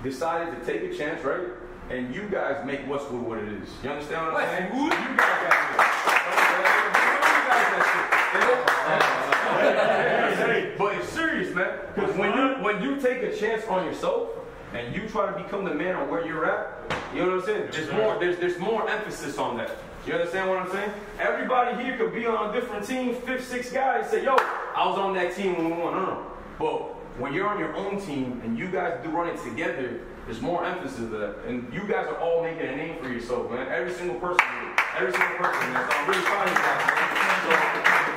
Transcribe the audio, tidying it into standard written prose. Decided to take a chance, right? And you guys make Westwood what it is. You understand what I'm saying? You guys got it. But it's serious, man. Because when you take a chance on yourself and you try to become the man on where you're at, you know what I'm saying? There's more emphasis on that. You understand what I'm saying? Everybody here could be on a different team, 5, 6 guys say, yo, I was on that team when we won. No. But when you're on your own team and you guys do run it together, there's more emphasis to that. And you guys are all making a name for yourself, man. Every single person, man. So I'm really proud of you guys, man. So,